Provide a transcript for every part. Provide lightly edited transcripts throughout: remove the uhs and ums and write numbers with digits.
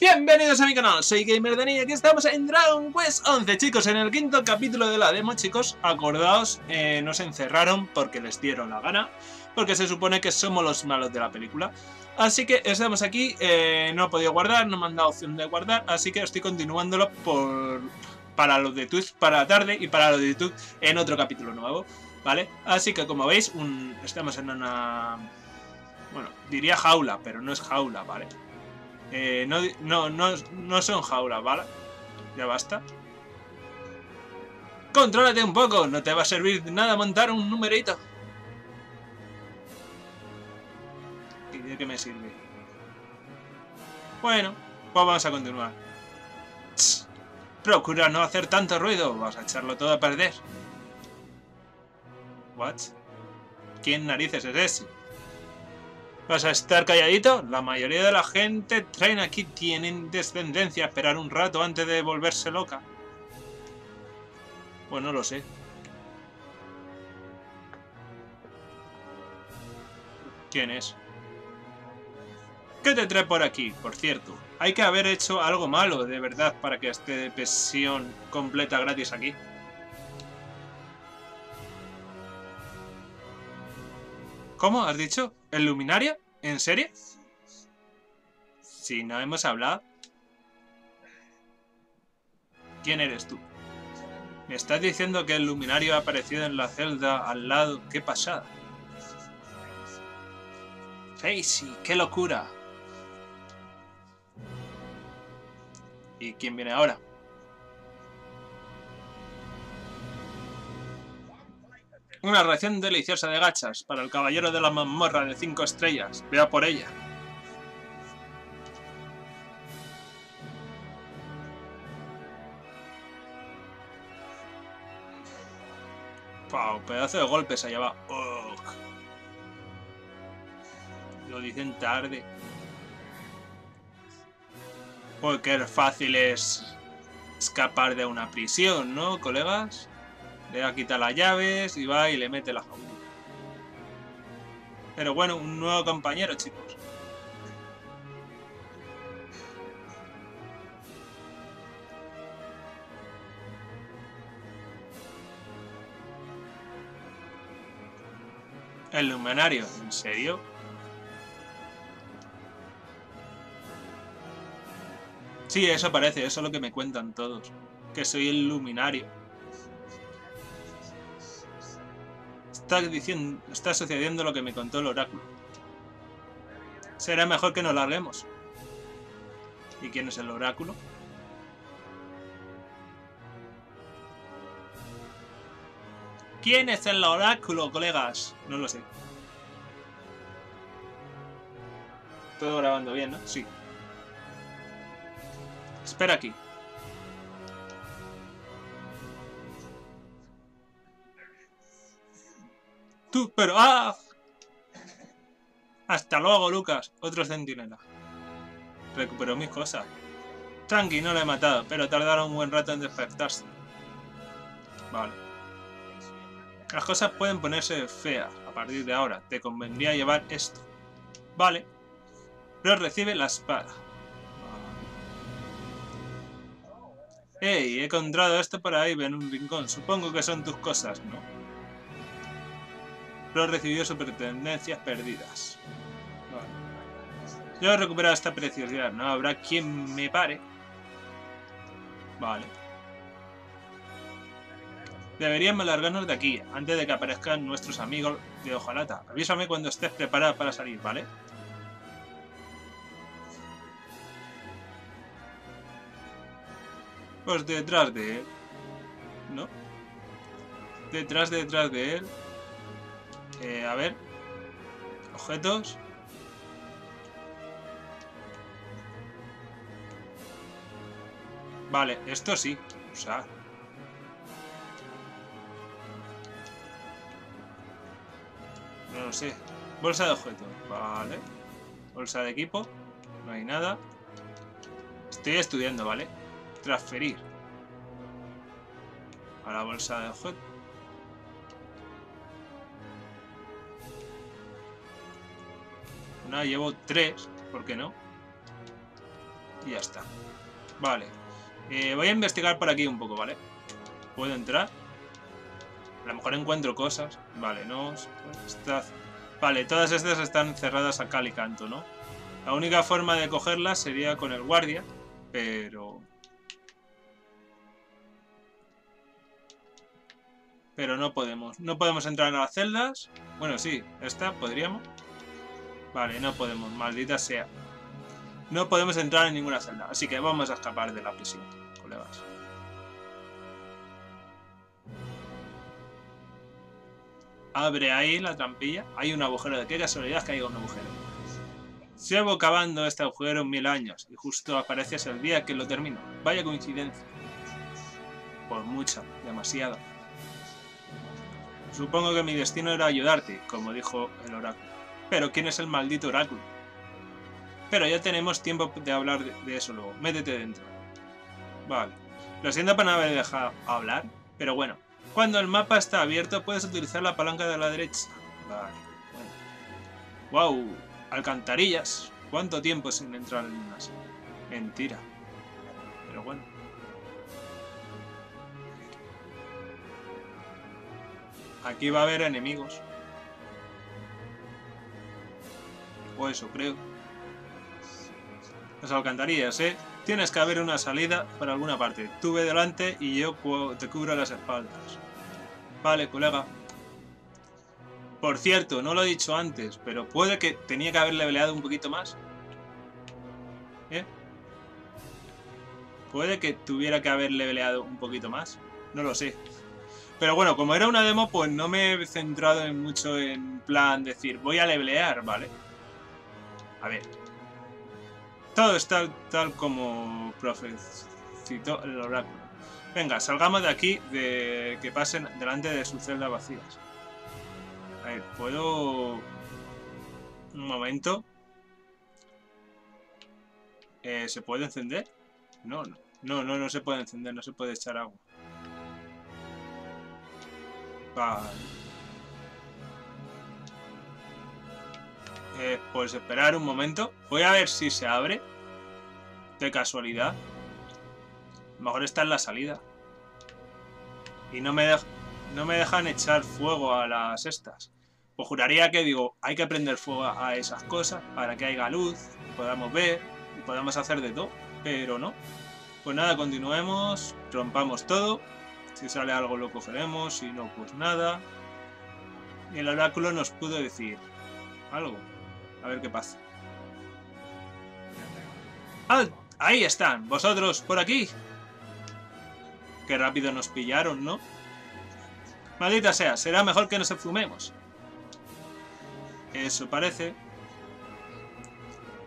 Bienvenidos a mi canal, soy Gamer Dani y aquí estamos en Dragon Quest XI, chicos, en el quinto capítulo de la demo, chicos. Acordaos, nos encerraron porque les dieron la gana, porque se supone que somos los malos de la película. Así que estamos aquí, no he podido guardar, no me han dado opción de guardar, así que estoy continuándolo para los de Twitch, para la tarde, y para los de YouTube en otro capítulo nuevo, ¿vale? Así que como veis, estamos en una... bueno, diría jaula, pero no es jaula, ¿vale? No son jaulas, ¿vale? Ya basta. Contrólate un poco, no te va a servir de nada montar un numerito. ¿Y de qué me sirve? Bueno, pues vamos a continuar. Procura no hacer tanto ruido, vas a echarlo todo a perder. ¿What? ¿Quién narices es ese? ¿Vas a estar calladito? La mayoría de la gente traen aquí tienen descendencia. Esperar un rato antes de volverse loca. Pues no lo sé. ¿Quién es? ¿Qué te trae por aquí? Por cierto, hay que haber hecho algo malo de verdad para que esté de pensión completa gratis aquí. ¿Cómo? ¿Has dicho? ¿El luminario? ¿En serio? Si no hemos hablado. ¿Quién eres tú? ¿Me estás diciendo que el luminario ha aparecido en la celda al lado? ¡Qué pasada! ¡Facey! ¡Qué locura! ¿Y quién viene ahora? Una ración deliciosa de gachas para el caballero de la mazmorra de 5 estrellas. Vea por ella. Pau, pedazo de golpes allá va. Oh. Lo dicen tarde. Porque fácil es escapar de una prisión, ¿no, colegas? Le va a quitar las llaves y va y le mete la jaula. Pero bueno, un nuevo compañero, chicos. El luminario, ¿en serio? Sí, eso parece, eso es lo que me cuentan todos. Que soy el luminario. Está sucediendo lo que me contó el oráculo. Será mejor que nos larguemos. ¿Y quién es el oráculo? ¿Quién es el oráculo, colegas? No lo sé. Todo grabando bien, ¿no? Sí. Espera aquí. Tú, pero... ¡ah! Hasta luego, Lucas. Otro centinela. Recuperó mis cosas. Tranqui, no lo he matado, pero tardaron un buen rato en despertarse. Vale. Las cosas pueden ponerse feas a partir de ahora. Te convendría llevar esto. Vale. Pero recibe la espada. Hey, he encontrado esto por ahí en un rincón. Supongo que son tus cosas, ¿no? Pero recibió sus pertenencias perdidas. Vale. Yo he recuperado esta preciosidad. No habrá quien me pare. Vale. Deberíamos largarnos de aquí antes de que aparezcan nuestros amigos de hojalata. Avísame cuando estés preparado para salir, ¿vale? Pues detrás de él. ¿No? Detrás de él. A ver. Objetos. Vale, esto sí. Usar. No lo sé. Bolsa de objetos. Vale. Bolsa de equipo. No hay nada. Estoy estudiando, ¿vale? Transferir. A la bolsa de objetos. No, llevo 3, ¿por qué no? Y ya está. Vale. Voy a investigar por aquí un poco, ¿vale? ¿Puedo entrar? A lo mejor encuentro cosas. Vale, no... Vale, todas estas están cerradas a cal y canto, ¿no? La única forma de cogerlas sería con el guardia, pero... no podemos. No podemos entrar a las celdas. Bueno, sí, esta podríamos. Vale, no podemos, maldita sea. No podemos entrar en ninguna celda, así que vamos a escapar de la prisión, colegas. Abre ahí la trampilla. Hay un agujero. Qué casualidad que haya un agujero. Llevo cavando este agujero 1000 años y justo apareces el día que lo termino. Vaya coincidencia. Por mucha, demasiado. Supongo que mi destino era ayudarte, como dijo el oráculo. Pero ¿quién es el maldito oráculo? Pero ya tenemos tiempo de hablar de eso luego. Métete dentro. Vale. Lo siento por no haber dejado hablar, pero bueno. Cuando el mapa está abierto, puedes utilizar la palanca de la derecha. Vale. Bueno. ¡Wow! Alcantarillas. ¿Cuánto tiempo sin entrar en unas? Mentira. Pero bueno. Aquí va a haber enemigos. O eso, creo. Las alcantarillas, ¿eh? Tienes que haber una salida para alguna parte. Tú ve delante y yo te cubro las espaldas. Vale, colega. Por cierto, no lo he dicho antes, pero puede que tenía que haber leveleado un poquito más. ¿Eh? Puede que tuviera que haber leveleado un poquito más. No lo sé. Pero bueno, como era una demo, pues no me he centrado en mucho en plan decir, voy a levelear, ¿vale? A ver. Todo está tal como profetizó el oráculo. Venga, salgamos de aquí, de que pasen delante de sus celdas vacías. A ver, ¿puedo...? Un momento. ¿Se puede encender? No, no. No se puede encender, no se puede echar agua. Vale. Pues esperar un momento. Voy a ver si se abre. De casualidad. A lo mejor está en la salida. Y no me dejan echar fuego a las estas. Pues juraría que digo, hay que prender fuego a esas cosas para que haya luz, podamos ver y podamos hacer de todo. Pero no. Pues nada, continuemos. Rompamos todo. Si sale algo lo cogeremos. Si no, pues nada. Y el oráculo nos pudo decir algo. A ver qué pasa. ¡Ah! ¡Ahí están! ¡Vosotros por aquí! Qué rápido nos pillaron, ¿no? Maldita sea, será mejor que nos enfumemos. Eso parece.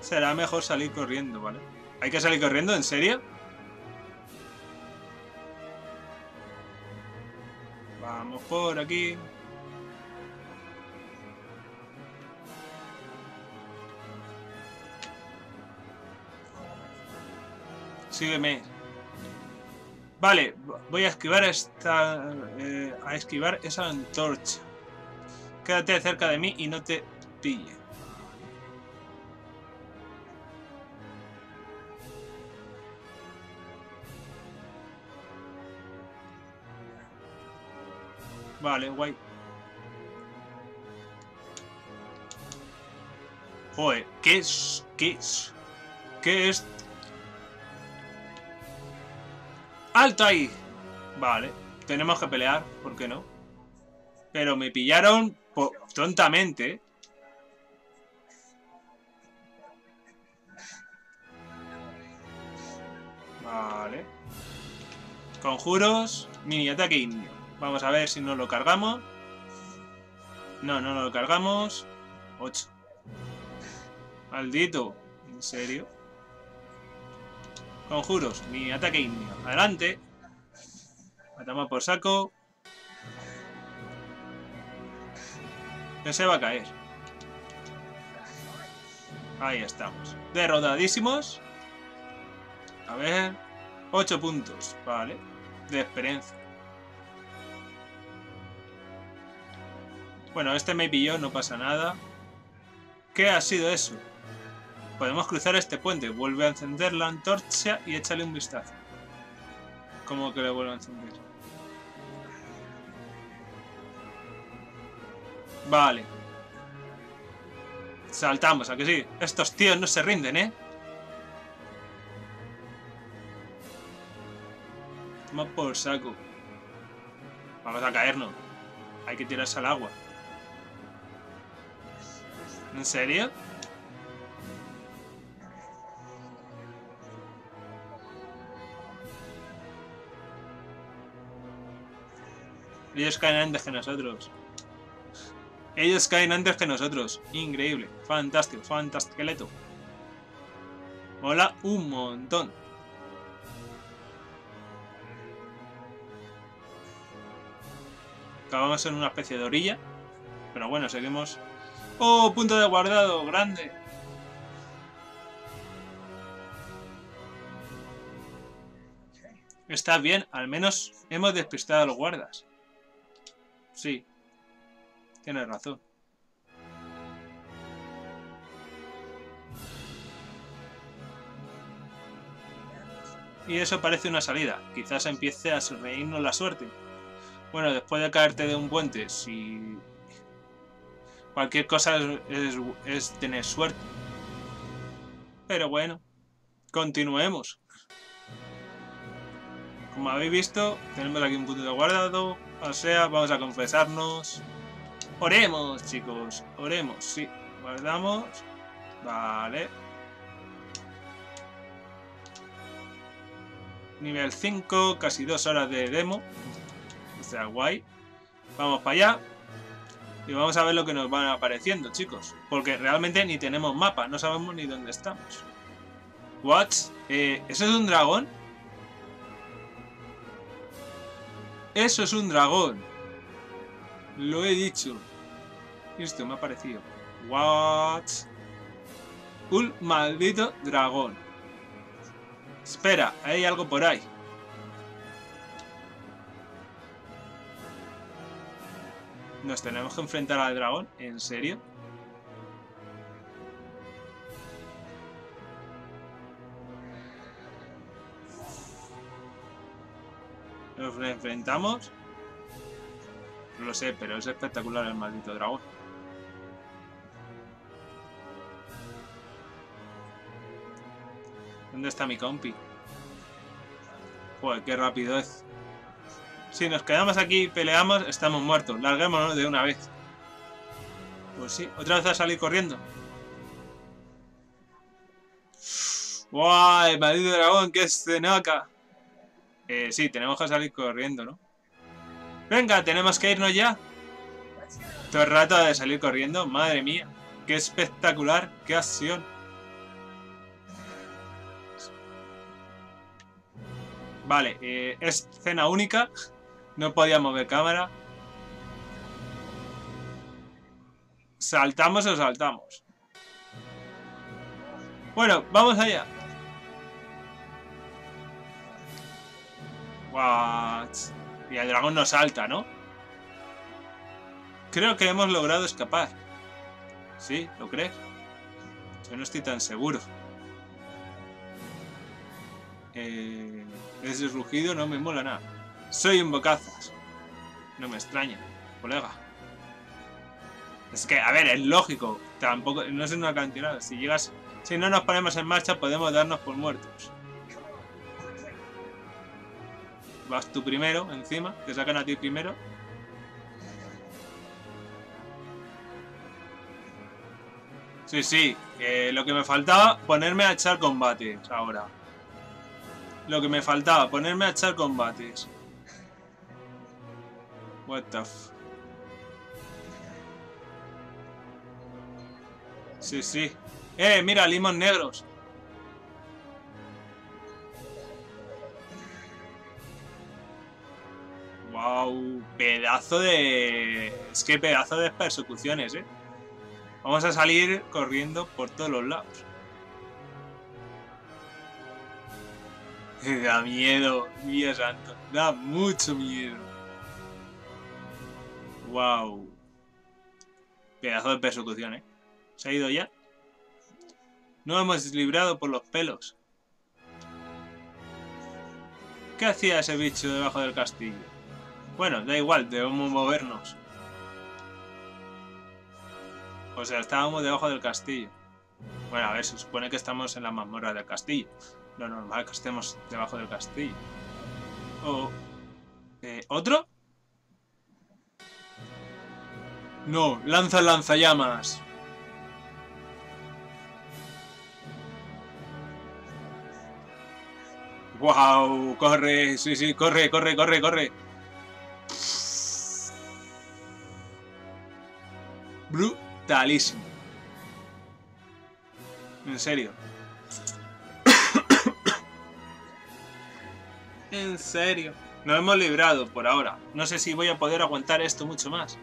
Será mejor salir corriendo, ¿vale? ¿Hay que salir corriendo? ¿En serio? Vamos por aquí. Sígueme. Vale, voy a esquivar esta, a esquivar esa antorcha. Quédate cerca de mí y no te pille. Vale, guay. Joder, ¿qué es? ¿Qué es? ¿Qué es? ¡Alto ahí! Vale, tenemos que pelear, ¿por qué no? Pero me pillaron tontamente. Vale. Conjuros, mini ataque indio. Vamos a ver si nos lo cargamos. No, no nos lo cargamos. 8. Maldito, ¿en serio? Conjuros, mi ataque indio. Adelante. A tomar por saco. No se va a caer. Ahí estamos. Derrotadísimos. A ver. 8 puntos. Vale. De experiencia. Bueno, este me pilló, no pasa nada. ¿Qué ha sido eso? Podemos cruzar este puente. Vuelve a encender la antorcha y échale un vistazo. ¿Cómo que la vuelvo a encender? Vale. Saltamos, ¿a que sí? Estos tíos no se rinden, ¿eh? Toma por saco. Vamos a caernos. Hay que tirarse al agua. ¿En serio? Ellos caen antes que nosotros. Ellos caen antes que nosotros. Increíble. Fantástico. Fantastiqueleto. Mola un montón. Acabamos en una especie de orilla. Pero bueno, seguimos. ¡Oh! Punto de guardado. Grande. Está bien. Al menos hemos despistado a los guardas. Sí. Tienes razón. Y eso parece una salida. Quizás empiece a sonreírnos la suerte. Bueno, después de caerte de un puente, si... cualquier cosa es tener suerte. Pero bueno, continuemos. Como habéis visto, tenemos aquí un punto de guardado. O sea, vamos a confesarnos... Oremos, chicos, oremos, sí. Guardamos. Vale. Nivel 5, casi 2 horas de demo. O sea, guay. Vamos para allá. Y vamos a ver lo que nos van apareciendo, chicos. Porque realmente ni tenemos mapa, no sabemos ni dónde estamos. What? ¿Eso es un dragón? Eso es un dragón. Lo he dicho. Esto me ha parecido. What? Un maldito dragón. Espera, hay algo por ahí. ¿Nos tenemos que enfrentar al dragón? ¿En serio? ¿Nos enfrentamos? No lo sé, pero es espectacular el maldito dragón. ¿Dónde está mi compi? Joder, qué rápido es. Si nos quedamos aquí y peleamos, estamos muertos. Larguémonos de una vez. Pues sí, otra vez a salir corriendo. ¡Guau! ¡Wow, maldito dragón! ¡Qué escenaca! Sí, tenemos que salir corriendo, ¿no? Venga, tenemos que irnos ya. Todo el rato de salir corriendo. Madre mía, qué espectacular. Qué acción. Vale, escena única. No podía mover cámara. ¿Saltamos o saltamos? Bueno, vamos allá. What? Y el dragón no salta, ¿no? Creo que hemos logrado escapar. ¿Sí? ¿Lo crees? Yo no estoy tan seguro. Ese rugido no me mola nada. Soy un bocazas. No me extraña, colega. Es que, a ver, es lógico. Tampoco, no es una cantidad. Si no nos ponemos en marcha, podemos darnos por muertos. Vas tú primero, encima. Te sacan a ti primero. Sí. Lo que me faltaba, ponerme a echar combates ahora. What the f... Sí. Mira, limón negros. Wow, pedazo de... Es que pedazo de persecuciones, ¿eh? Vamos a salir corriendo por todos los lados. Da miedo, Dios santo. Da mucho miedo. Wow. Pedazo de persecución, ¿eh? ¿Se ha ido ya? No hemos librado por los pelos. ¿Qué hacía ese bicho debajo del castillo? Bueno, da igual, debemos movernos. O sea, estábamos debajo del castillo. Bueno, a ver, se supone que estamos en la mazmorra del castillo. Lo normal es que estemos debajo del castillo. Oh. ¿Otro? No, lanza lanzallamas. ¡Wow! ¡Corre! Sí, corre, corre, corre, corre. Brutalísimo. En serio. En serio. Nos hemos librado por ahora. No sé si voy a poder aguantar esto mucho más.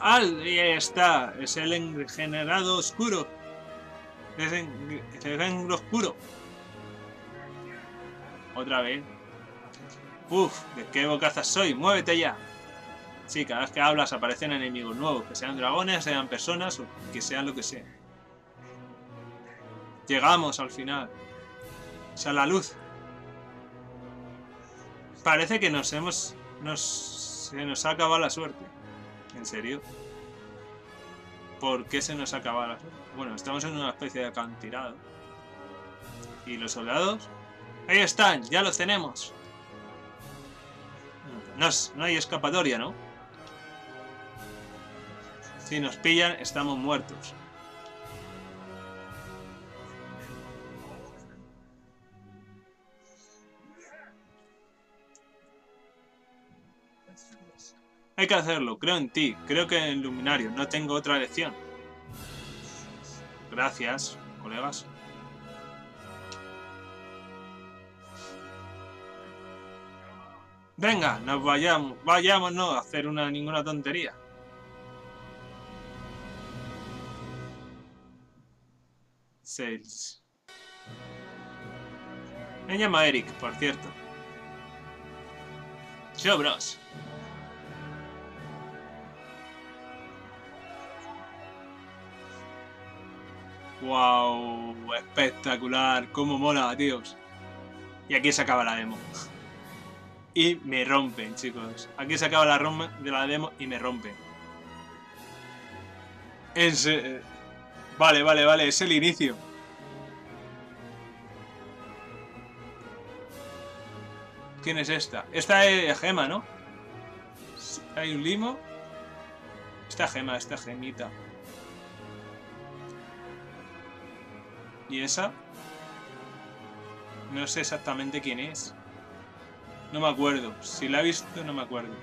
Ahí está. Es el engenerado oscuro. Es el engendro oscuro. Otra vez. Uf, ¿de qué bocazas soy? ¡Muévete ya! Sí, cada vez que hablas aparecen enemigos nuevos, que sean dragones, sean personas o que sean lo que sea. Llegamos al final. Sale la luz. Parece que se nos ha acabado la suerte. ¿En serio? ¿Por qué se nos ha acabado la suerte? Bueno, estamos en una especie de acantilado. ¿Y los soldados? ¡Ahí están! ¡Ya los tenemos! No hay escapatoria, ¿no? Si nos pillan, estamos muertos. Hay que hacerlo, creo en ti, creo que en el luminario, no tengo otra elección. Gracias, colegas. Venga, nos vayamos, vayámonos a hacer ninguna tontería. Sales. Me llama Eric, por cierto. Yo, bros. Wow, espectacular, cómo mola, tíos. Y aquí se acaba la demo. Y me rompen, chicos. Aquí se acaba la demo y me rompen. Vale, es el inicio. ¿Quién es esta? Esta es Gema, ¿no? Hay un limo. Esta gemita. ¿Y esa? No sé exactamente quién es. No me acuerdo. Si la he visto, no me acuerdo.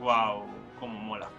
Wow, cómo mola.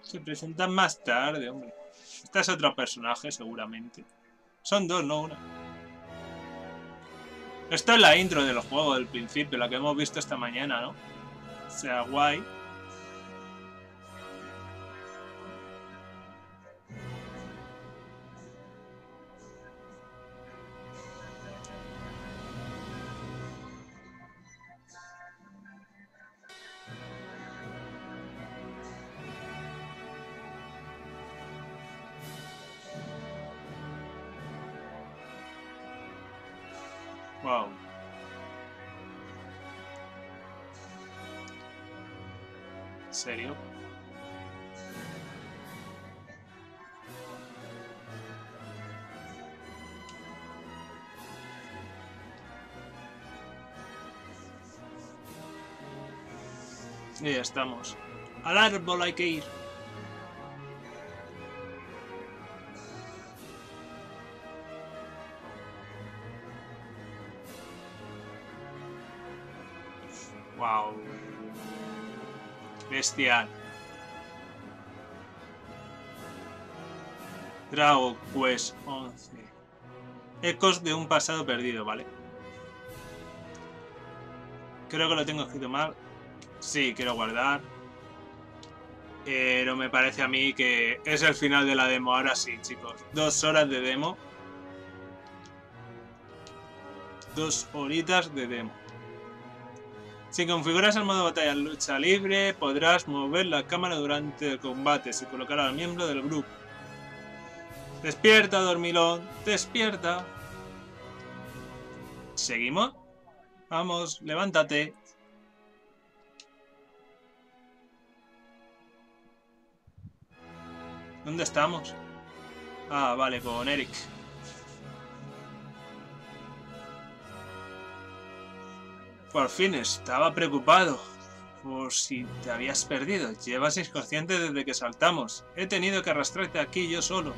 Se presentan más tarde, hombre. Este es otro personaje, seguramente. Son dos, no una. Esta es la intro del juego del principio, la que hemos visto esta mañana, ¿no? O sea, guay. Wow. ¿En serio? Y ya estamos. Al árbol hay que ir. Wow. Bestial. Dragon Quest XI. Ecos de un pasado perdido, vale. Creo que lo tengo escrito mal. Sí, quiero guardar. Pero me parece a mí que es el final de la demo. Ahora sí, chicos. 2 horas de demo. 2 horitas de demo. Si configuras el modo batalla lucha libre, podrás mover la cámara durante el combate. Se colocará al miembro del grupo. Despierta, dormilón. Despierta. ¿Seguimos? Vamos, levántate. ¿Dónde estamos? Ah, vale, con Eric. Por fin, estaba preocupado por si te habías perdido. Llevas inconsciente desde que saltamos. He tenido que arrastrarte aquí yo solo.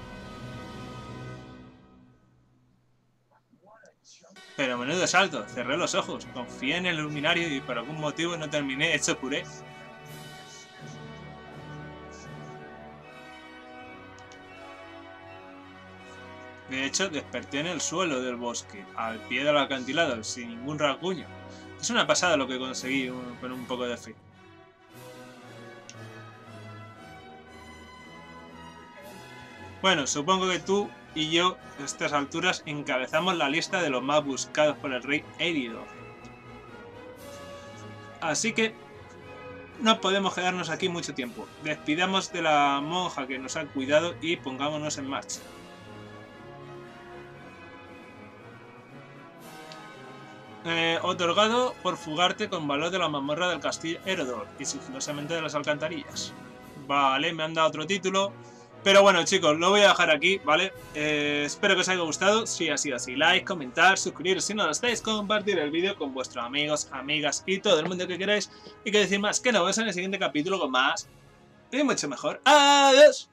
Pero menudo salto. Cerré los ojos. Confié en el luminario y por algún motivo no terminé hecho puré. De hecho, desperté en el suelo del bosque, al pie del acantilado, sin ningún rasguño. Es una pasada lo que conseguí con un poco de fe. Bueno, supongo que tú y yo, a estas alturas, encabezamos la lista de los más buscados por el rey Eridoth. Así que no podemos quedarnos aquí mucho tiempo. Despidamos de la monja que nos ha cuidado y pongámonos en marcha. Otorgado por fugarte con valor de la mazmorra del castillo Heliodor y sigilosamente de las alcantarillas. Vale, me han dado otro título. Pero bueno, chicos, lo voy a dejar aquí, ¿vale? Espero que os haya gustado. Si ha sido así, like, comentar, suscribiros si no lo estáis, compartir el vídeo con vuestros amigos, amigas y todo el mundo que queráis. Y que decir más, que nos vemos en el siguiente capítulo con más y mucho mejor. ¡Adiós!